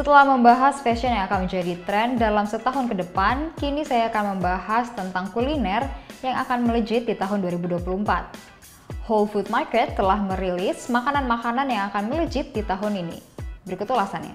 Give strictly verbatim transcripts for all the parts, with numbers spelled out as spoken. Setelah membahas fashion yang akan menjadi tren dalam setahun ke depan, kini saya akan membahas tentang kuliner yang akan melejit di tahun dua ribu dua puluh empat. Whole Food Market telah merilis makanan-makanan yang akan melejit di tahun ini. Berikut ulasannya.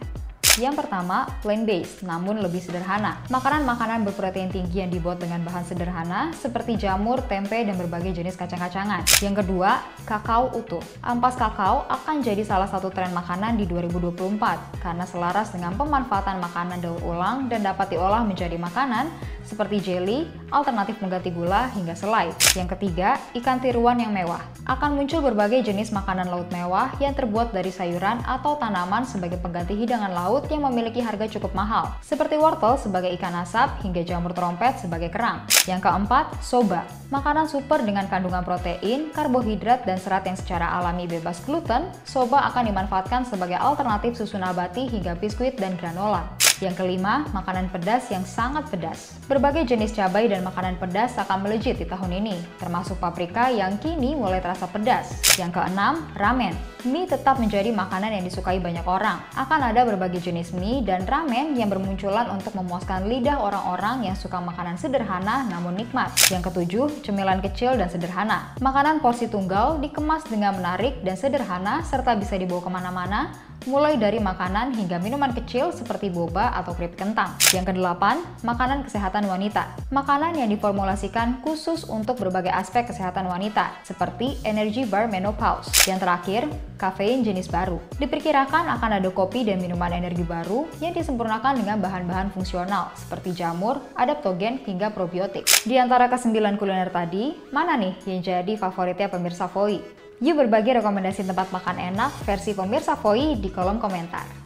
Yang pertama, plant-based namun lebih sederhana. Makanan-makanan berprotein tinggi yang dibuat dengan bahan sederhana seperti jamur, tempe, dan berbagai jenis kacang-kacangan. Yang kedua, kakao utuh. Ampas kakao akan jadi salah satu tren makanan di dua ribu dua puluh empat karena selaras dengan pemanfaatan makanan daur ulang dan dapat diolah menjadi makanan seperti jelly, alternatif pengganti gula, hingga selai. Yang ketiga, ikan tiruan yang mewah. Akan muncul berbagai jenis makanan laut mewah yang terbuat dari sayuran atau tanaman sebagai pengganti hidangan laut yang memiliki harga cukup mahal, seperti wortel sebagai ikan asap hingga jamur trompet sebagai kerang. Yang keempat, soba. Makanan super dengan kandungan protein, karbohidrat, dan serat yang secara alami bebas gluten, soba akan dimanfaatkan sebagai alternatif susu nabati hingga biskuit dan granola. Yang kelima, makanan pedas yang sangat pedas. Berbagai jenis cabai dan makanan pedas akan melejit di tahun ini, termasuk paprika yang kini mulai terasa pedas. Yang keenam, ramen. Mie tetap menjadi makanan yang disukai banyak orang. Akan ada berbagai jenis mie dan ramen yang bermunculan untuk memuaskan lidah orang-orang yang suka makanan sederhana namun nikmat. Yang ketujuh, cemilan kecil dan sederhana. Makanan porsi tunggal dikemas dengan menarik dan sederhana serta bisa dibawa kemana-mana, mulai dari makanan hingga minuman kecil seperti boba atau krip kentang. Yang kedelapan, makanan kesehatan wanita. Makanan yang diformulasikan khusus untuk berbagai aspek kesehatan wanita, seperti energy bar menopause. Yang terakhir, kafein jenis baru. Diperkirakan akan ada kopi dan minuman energi baru yang disempurnakan dengan bahan-bahan fungsional, seperti jamur, adaptogen, hingga probiotik. Di antara kesembilan kuliner tadi, mana nih yang jadi favoritnya pemirsa F O I? Yuk berbagi rekomendasi tempat makan enak versi pemirsa F O I di kolom komentar.